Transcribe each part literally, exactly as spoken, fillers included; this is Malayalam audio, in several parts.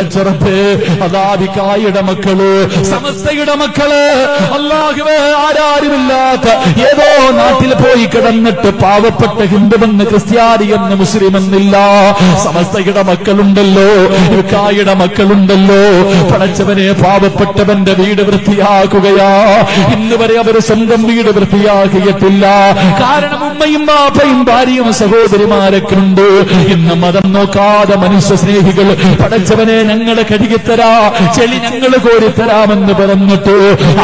അതാപിക്കായുടെ മക്കള്, സമസ്തയുടെ മക്കള്, അല്ലാഹുവേ ആരാരുമില്ലാത്ത ഏതോ നാട്ടിൽ പോയി കിടന്നിട്ട് പാവപ്പെട്ട ഹിന്ദുവെന്ന് ക്രിസ്ത്യാനിയെന്ന് മുസ്ലിമെന്നില്ല, സമസ്തയുടെ മക്കളുണ്ടല്ലോ, കായുടെ മക്കളുണ്ടല്ലോ. പടച്ചവനെ, പാവപ്പെട്ടവന്റെ വീട് വൃത്തിയാക്കുകയാ. ഇന്ന് വരെ അവര് സ്വന്തം വീട് വൃത്തിയാക്കിയിട്ടില്ല. കാരണം ഉമ്മയും ബാപ്പയും ഭാര്യയും സഹോദരിമാരൊക്കെ ഉണ്ട്. ഇന്ന് മതം നോക്കാതെ മനുഷ്യ സ്നേഹികൾ, പടച്ചവനെ ഞങ്ങളെ കഴുകിത്തരാ, ചെളി ഞങ്ങൾ കോരിത്തരാമെന്ന് പറഞ്ഞിട്ട്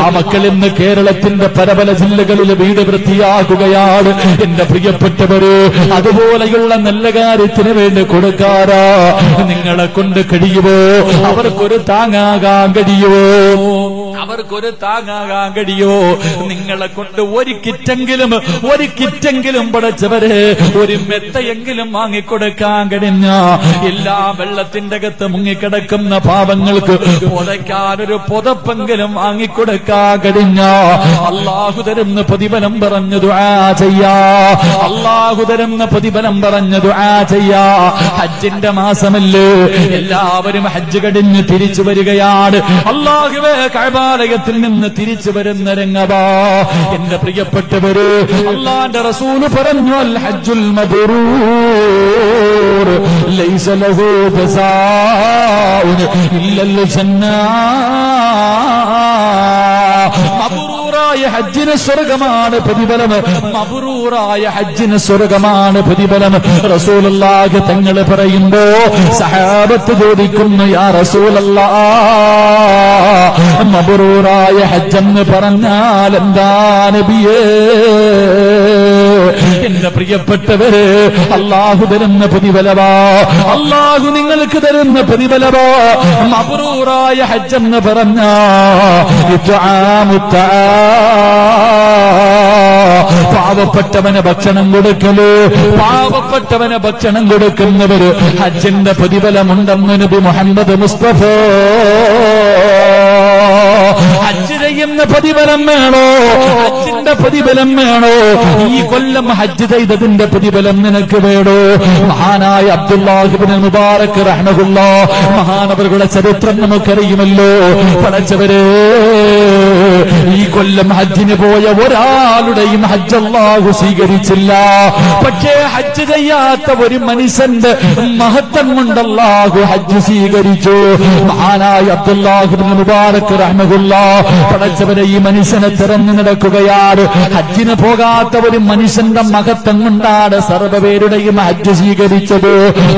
ആ മക്കൾ ഇന്ന് കേരളത്തിന്റെ പല പല ജില്ലകളിൽ വീട് വൃത്തിയാക്കുകയാണ്. എന്റെ പ്രിയപ്പെട്ടവര്, അതുപോലെയുള്ള നല്ല കാര്യത്തിന് വേണ്ടി കൊടുക്കാറാ. നിങ്ങളെ കൊണ്ട് കഴിയുവോ? അവർക്കൊരു താങ്ങാകാൻ കഴിയുവോ? അവർക്കൊരു താങ്ങാകാൻ കഴിയോ? നിങ്ങളെ കൊണ്ട് ഒരു കിറ്റെങ്കിലും ഒരു കിറ്റെങ്കിലും പടച്ചവരെ ഒരു മെത്തയെങ്കിലും വാങ്ങിക്കൊടുക്കാൻ കഴിഞ്ഞ, എല്ലാ വെള്ളത്തിന്റെ അകത്ത് മുങ്ങിക്കിടക്കുന്ന പാവങ്ങൾക്ക് പുതയ്ക്കാനൊരു പുതപ്പെങ്കിലും വാങ്ങിക്കൊടുക്കാൻ കഴിഞ്ഞ, അല്ലാഹു തരുന്ന പ്രതിഫലം പറഞ്ഞു ദുആ ചെയ്യാ. അല്ലാഹു തരുന്ന പ്രതിഫലം പറഞ്ഞു ദുആ ചെയ്യാ. ഹജ്ജിന്റെ മാസമല്ലേ, എല്ലാവരും ഹജ്ജ് കഴിഞ്ഞ് തിരിച്ചു വരികയാണ്. അല്ലാഹുവേ, കഅബാലയത്തിൽ നിന്ന് തിരിച്ചു വരുന്ന രംഗവാ. എന്റെ പ്രിയപ്പെട്ടവര്, അല്ലാഹുവിന്റെ റസൂല് പറഞ്ഞു അൽ ഹജ്ജുൽ മബ്റൂർ ലൈസ ലഹു ജസാഉൻ ഇല്ലൽ ജന്നാ. മബ്റൂറായ ഹജ്ജിന് സ്വർഗ്ഗമാണ് പ്രതിഫലം. മബ്റൂറായ ഹജ്ജിന് സ്വർഗ്ഗമാണ് പ്രതിഫലം. റസൂലുള്ളാഹി തങ്ങൾ പറയുമ്പോ സഹാബത്ത് ചോദിക്കുന്നു, യാ റസൂലല്ലാഹ്, മബ്റൂറായ ഹജ്ജെന്ന് പറഞ്ഞാൽ എന്താ നബിയേ? എന്റെ പ്രിയപ്പെട്ടവര്, അല്ലാഹു തരുന്ന പ്രതിഫലവാ, അല്ലാഹു നിങ്ങൾക്ക് തരുന്ന പ്രതിഫലവാ. മബ്റൂറായ ഹജ്ജ് എന്ന് പറഞ്ഞ പാവപ്പെട്ടവന് ഭക്ഷണം കൊടുക്കല്. പാവപ്പെട്ടവന് ഭക്ഷണം കൊടുക്കുന്നവര് ഹജ്ജിന്റെ പ്രതിഫലമുണ്ടെന്ന് നബി മുഹമ്മദ് മുസ്തഫ. ഹജ്ജ് ചെയ്യുന്ന പ്രതിഫലം വേണോ? ഹജ്ജിന്റെ പ്രതിഫലം വേണോ? ഈ കൊല്ലം ഹജ്ജ് ചെയ്തതിന്റെ പ്രതിഫലം നിനക്ക് വേണോ? മഹാനായ അബ്ദുല്ലാഹി ഇബ്നു മുബാറക് റഹ്മത്തുള്ളാഹി, മഹാനവരുടെ ചരിത്രം നമുക്കറിയുമല്ലോ. പടച്ചവരേ, ഈ കൊല്ലം ഹജ്ജിന് പോയ ഒരാളുടെയും ഹജ്ജ് അല്ലാഹു സ്വീകരിച്ചില്ല. പക്ഷേ ഹജ്ജ് ചെയ്യാത്ത ഒരു മനുഷ്യന്റെ മഹത്വം കൊണ്ട് അല്ലാഹു ഹജ്ജ് സ്വീകരിച്ചു. മഹാനായ അബ്ദുല്ലാഹി ഇബ്നു മുബാറക് റഹ്മത്തുള്ളാഹി പടച്ചവരെ ഈ മനുഷ്യനെ തിരഞ്ഞു നടക്കുകയാണ്. ഹജ്ജിന് പോകാത്ത ഒരു മനുഷ്യന്റെ മഹത്വം കൊണ്ടാണ് സർവ്വപേരുടെയും ഹജ്ജ് സ്വീകരിച്ചത്.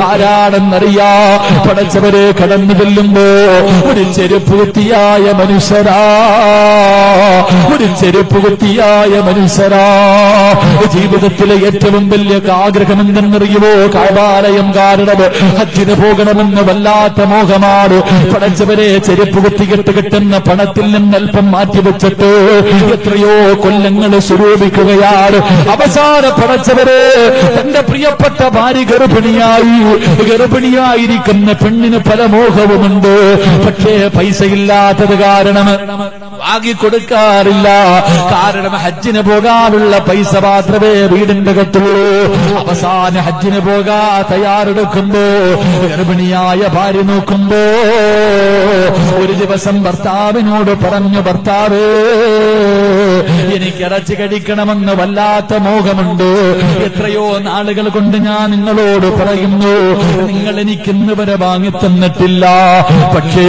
ആരാണെന്നറിയാ? പടച്ചവരെ, കടന്നു ചെല്ലുമ്പോ ഒരു ചെരുപ്പുകുത്തിയായ മനുഷ്യരാ, ഒരു ചെരുപ്പുകുത്തിയായ മനുഷ്യരാ. ജീവിതത്തിലെ ഏറ്റവും വലിയ ആഗ്രഹം എന്തെന്നറിയുമോ? കഅബാലയം കാരണം ഹജ്ജിന് പോകണമെന്ന് വല്ലാത്ത മോഹമാണ്. പടച്ചവരെ, ചെരുപ്പുകുത്തിയിട്ട് കിട്ടുന്ന പണത്തിൽ നിന്ന് അല്പം മാറ്റിവെച്ചിട്ട് എത്രയോ കൊല്ലങ്ങൾ സ്വരൂപിക്കുകയാണ്. അവസാന പടച്ചവരെ, തന്റെ പ്രിയപ്പെട്ട ഭാര്യ ഗർഭിണിയായി. ഗർഭിണിയായിരിക്കുന്ന പെണ്ണിന് പല മോഹവുമുണ്ട്. പക്ഷേ പൈസയില്ലാത്തത് കാരണം വാങ്ങിക്കൊടുക്കാറില്ല. കാരണം ഹജ്ജിന് പോകാനുള്ള പൈസ മാത്രമേ വീടിന്റെ കത്തുള്ളൂ. അവസാന ഹജ്ജിന് പോകാ തയ്യാറെടുക്കുമ്പോ ഗർഭിണിയായ ഭാര്യ നോക്കുമ്പോ ഒരു ദിവസം ഭർത്താവിനോട് പറഞ്ഞു, ഭർത്താവ്, എനിക്ക് ഇറച്ചി കഴിക്കണമെന്ന് വല്ലാത്ത മോഹമുണ്ട്. എത്രയോ നാളുകൾ കൊണ്ട് ഞാൻ നിങ്ങളോട് പറയുന്നു, നിങ്ങൾ എനിക്ക് ഇന്ന് വരെ വാങ്ങിത്തന്നിട്ടില്ല. പക്ഷേ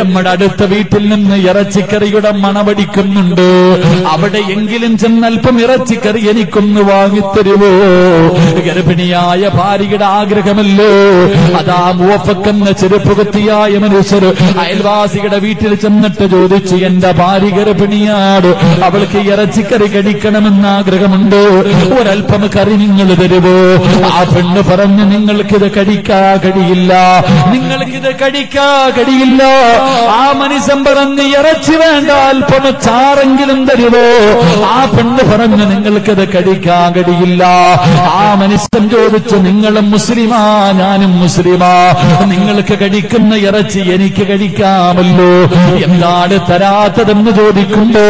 നമ്മുടെ അടുത്ത വീട്ടിൽ നിന്ന് ഇറച്ചിക്കറിയുടെ മണമടിക്കുന്നുണ്ട്. അവിടെ എങ്കിലും ചെന്നൽപ്പം ഇറച്ചിക്കറി എനിക്കൊന്ന് വാങ്ങിത്തരുമോ? ഗർഭിണിയായ ഭാര്യയുടെ ആഗ്രഹമല്ലോ. അതാ മൂവപ്പക്കെന്ന ചെരുപ്പുകുത്തിയായ മനുഷ്യർ അയൽവാസികളുടെ വീട്ടിൽ ചെന്നിട്ട് ചോദിച്ചു, എന്റെ ഭാര്യ ഗർഭിണിയാണ്, അവൾക്ക് ഇറച്ചിക്കറി കഴിക്കണമെന്ന് ആഗ്രഹമുണ്ട്, ഒരൽപ്പം കറി നിങ്ങൾ തരുമോ? ആ പെണ്ണ് പറഞ്ഞ്, നിങ്ങൾക്കിത് കഴിക്കാ കഴിയില്ല, നിങ്ങൾക്കിത് കഴിക്കാ കഴിയില്ല. ആ മനുഷ്യൻ പറഞ്ഞ്, ഇറച്ചി വേണ്ട, അല്പം ചാറെങ്കിലും തരുമോ? ആ പെണ്ണ് പറഞ്ഞ്, നിങ്ങൾക്കിത് കഴിക്കാ കഴിയില്ല. ആ മനുഷ്യൻ ചോദിച്ചു, നിങ്ങളും മുസ്ലിമാ, ഞാനും മുസ്ലിമാ, നിങ്ങൾക്ക് കഴിക്കുന്ന ഇറച്ചി എനിക്ക് കഴിക്കാമല്ലോ, എന്താണ് തരാത്തതെന്ന് ചോദിക്കുമ്പോ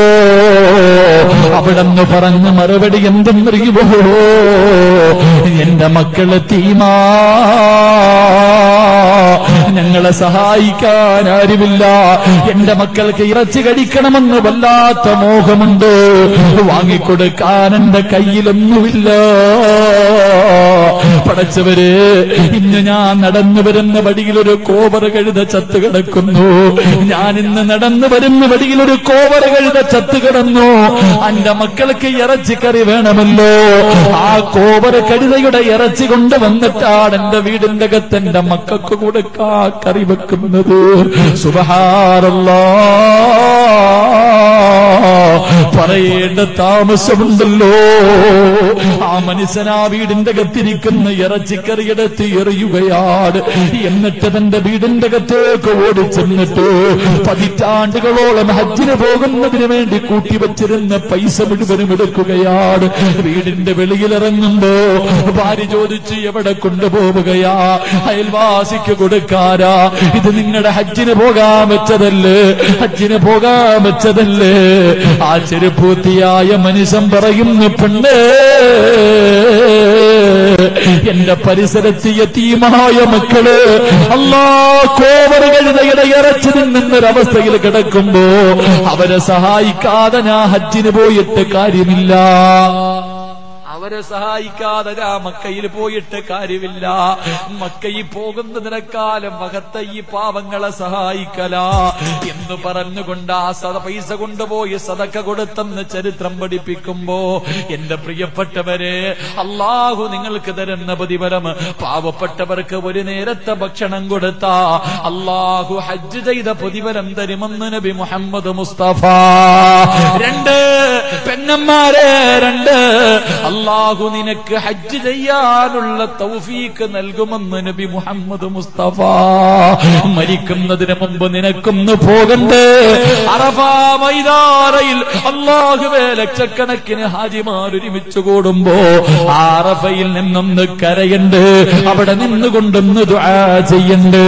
അവിടെന്ന് പറഞ്ഞ് മറുപടി എന്തെന്നറിയുമോ? എന്റെ മക്കളെ തീമാ, ഞങ്ങളെ സഹായിക്കാൻ ആരുമില്ല. എന്റെ മക്കൾക്ക് ഇറച്ചി കഴിക്കണമെന്ന് വല്ലാത്ത മോഹമുണ്ട്, വാങ്ങിക്കൊടുക്കാൻ എന്റെ കയ്യിലൊന്നുമില്ല. പടച്ചവര്, ഇന്ന് ഞാൻ നടന്നു വരുന്ന വടിയിലൊരു കോവറ കഴുത ചത്ത് കിടക്കുന്നു. ഞാൻ ഇന്ന് നടന്നു വരുന്ന വടിയിലൊരു കോവറ കഴുത ചത്ത് കിടന്നു. എന്റെ മക്കൾക്ക് ഇറച്ചിക്കറി വേണമല്ലോ. ആ കോവറ കഴുതയുടെ ഇറച്ചി കൊണ്ട് വന്നിട്ടാണ് എന്റെ വീടിന്റെ അകത്ത് എന്റെ മക്കൾക്ക് കൊടുക്കാ കറി വെക്കുന്നത്. സുബ്ഹാനല്ലാഹ്, പറയേണ്ട താമസമുണ്ടല്ലോ. ആ മനുഷ്യനാ വീടിന്റെ അകത്തിരിക്കുന്ന ഇറച്ചിക്കറിയെടുത്ത് എറിയുകയാണ്. എന്നിട്ട് തന്റെ വീടിന്റെ അകത്തേക്ക് ഓടിച്ചെന്നിട്ട് പതിറ്റാണ്ടുകളോളം ഹജ്ജിന് പോകുന്നതിന് വേണ്ടി കൂട്ടിവച്ചിരുന്ന പൈസ മുഴുവനും എടുക്കുകയാണ്. വീടിന്റെ വെളിയിലിറങ്ങുമ്പോ ഭാര്യ ചോദിച്ചു, എവിടെ കൊണ്ടുപോവുകയാ? അയൽവാസിക്ക് കൊടുക്കാരാ. ഇത് നിങ്ങളുടെ ഹജ്ജിന് പോകാൻ വെച്ചതല്ലേ, ഹജ്ജിന് പോകാൻ വെച്ചതല്ലേ. ആ ചെരുപ്പൂത്തിയായ മനുഷ്യൻ പറയുന്നു, പെണ്ണേ, എന്റെ പരിസരത്ത് യതീമായ മക്കള് അല്ലാഹ് കോവറുകളുടെ ഇറച്ചി നിന്നൊരവസ്ഥയിൽ കിടക്കുമ്പോ അവരെ സഹായിക്കാതെ ഞാൻ ഹജ്ജിന് പോയിട്ട് കാര്യമില്ല. അവരെ സഹായിക്കാതെ മക്കയിൽ പോയിട്ട് കാര്യമില്ല. മക്കയിൽ പോകുന്നതിനേക്കാളും മഹത്ത ഈ പാവങ്ങളെ സഹായിക്കല എന്ന് പറഞ്ഞുകൊണ്ട് ആ സദ പൈസ കൊണ്ടുപോയി സദക്ക കൊടുത്തെന്ന് ചരിത്രം പഠിപ്പിക്കുമ്പോ എന്റെ പ്രിയപ്പെട്ടവരെ, അല്ലാഹു നിങ്ങൾക്ക് തരുന്ന പ്രതിഫലം, പാവപ്പെട്ടവർക്ക് ഒരു നേരത്തെ ഭക്ഷണം കൊടുത്താ അല്ലാഹു ഹജ്ജ് ചെയ്ത പ്രതിഫലം തരുമെന്ന് നബി മുഹമ്മദ് മുസ്തഫ. രണ്ട് പെണ്ണന്മാരെ, രണ്ട് അല്ലാഹു നിനക്ക് ഹജ്ജ് ചെയ്യാനുള്ള തൗഫീക്ക് നൽകുമെന്ന് നബി മുഹമ്മദ് മുസ്തഫ. മരിക്കുന്നതിന് മുമ്പ് നിനക്കൊന്ന് പോകണ്ടേ? അറഫാ മൈതാനത്തിൽ അല്ലാഹുവേ, ലക്ഷക്കണക്കിന് ഹാജിമാർ ഒരുമിച്ച് കൂടുമ്പോ അറഫയിൽ നിന്നൊന്ന് കരയണ്ടേ, അവിടെ നിന്നുകൊണ്ടൊന്ന് ദുആ ചെയ്യണ്ടേ.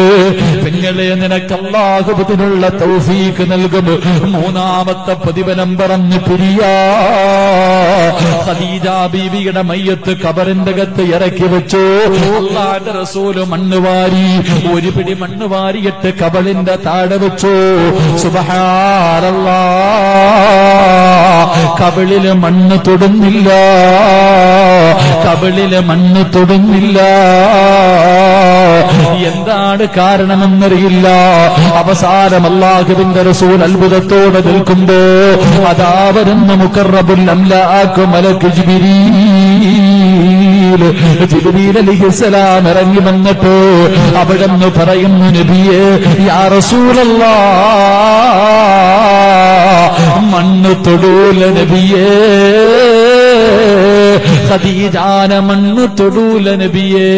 പെങ്ങളെ, നിനക്ക് അല്ലാഹു അതിനുള്ള തൗഫീക്ക് നൽകും. മൂന്നാമത്തെ പ്രതിഫലം പറഞ്ഞു പിരിയാ. ഖദീജ ബീവിയുടെ മയ്യത്ത് ഖബറിന്റെ അകത്ത് ഇറക്കി വെച്ചു. അല്ലാഹുവിന്റെ റസൂൽ മണ്ണുവാരി, ഒരു പിടി മണ്ണുവാരിയിട്ട് ഖബറിന്റെ താഴെ വെച്ചു. സുബ്ഹാനല്ലാഹ്, ഖബറിലെ മണ്ണ് തൊടുന്നില്ല, ഖബറിലെ മണ്ണ് തൊടുന്നില്ല. എന്താണ് കാരണമെന്നറിയില്ല. അവസാനം അല്ലാഹുവിന്റെ റസൂൽ അത്ഭുതത്തോടെ നിൽക്കുമ്പോ അതാ വരുന്ന മുഖറബുൽ അംലാക് മലക്ക് ജിബ്രീൽ, ജിബ്രീൽ അലൈഹിസ്സലാം ഇറങ്ങി വന്നിട്ട് അവിടെന്ന് പറയുന്നു, നബിയേ, യാ റസൂലല്ലാഹ്, മണ്ണ് തൊടൂല നബിയേ, ഖദീജാന മണ്ണ് തൊടൂല നബിയേ.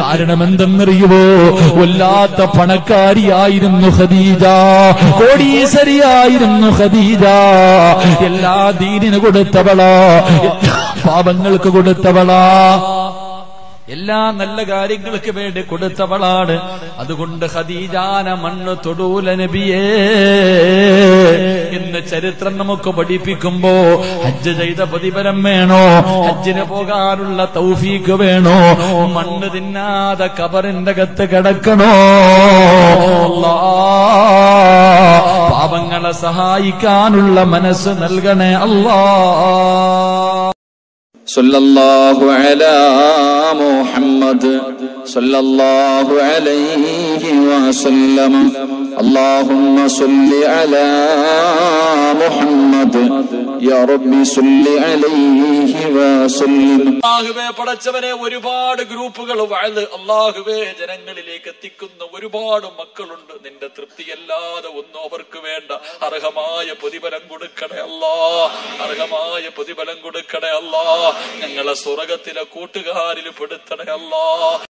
കാരണം എന്തെന്നറിയുമോ? വല്ലാത്ത പണക്കാരിയായിരുന്നു ഖദീജ, കോടീശ്വരിയായിരുന്നു ഖദീജ. എല്ലാ ദീനിന് കൊടുത്തവളാ, പാപങ്ങൾക്ക് കൊടുത്തവളാ, എല്ലാ നല്ല കാര്യങ്ങൾക്ക് വേണ്ടി കൊടുത്തവളാണ്. അതുകൊണ്ട് ഖദീജാന മണ്ണ് തൊടൂല നബിയേ എന്ന് ചരിത്രം നമുക്ക് പഠിപ്പിക്കുമ്പോ ഹജ്ജ് ചെയ്ത പ്രതിഫലം വേണോ, ഹജ്ജിന് പോകാനുള്ള തൗഫീക്ക് വേണോ, മണ്ണ് തിന്നാതെ ഖബറിന്റെ അകത്ത് കിടക്കണോ, അല്ലാഹ് പാവങ്ങളെ സഹായിക്കാനുള്ള മനസ്സ് നൽകണേ അല്ലാഹ്. സല്ലല്ലാഹു അലാ മുഹമ്മദ് സല്ലല്ലാഹു അലൈഹി വസല്ലം. അല്ലാഹുമ്മ സല്ലി അലാ മുഹമ്മദ് യാ റബ്ബി സല്ലി അലൈഹി വസല്ലം. അല്ലാഹുവേ പടച്ചവനെ, ഒരുപാട് ഗ്രൂപ്പുകൾ വഅദ് അല്ലാഹുവേ ജനങ്ങളിലേക്ക് എത്തിക്കുന്ന ഒരുപാട് മക്കളുണ്ട്. നിന്റെ തൃപ്തിയല്ലാതെ ഒന്നും അവർക്ക് വേണ്ട. അർഹമായ പ്രതിഫലം കൊടുക്കണേ അല്ലാഹ്, അർഹമായ പ്രതിഫലം കൊടുക്കണേ അല്ലാഹ്. ഞങ്ങളെ സ്വർഗത്തിലെ കൂട്ടുകാരിൽ പെടുത്തണേ അല്ലാഹ്.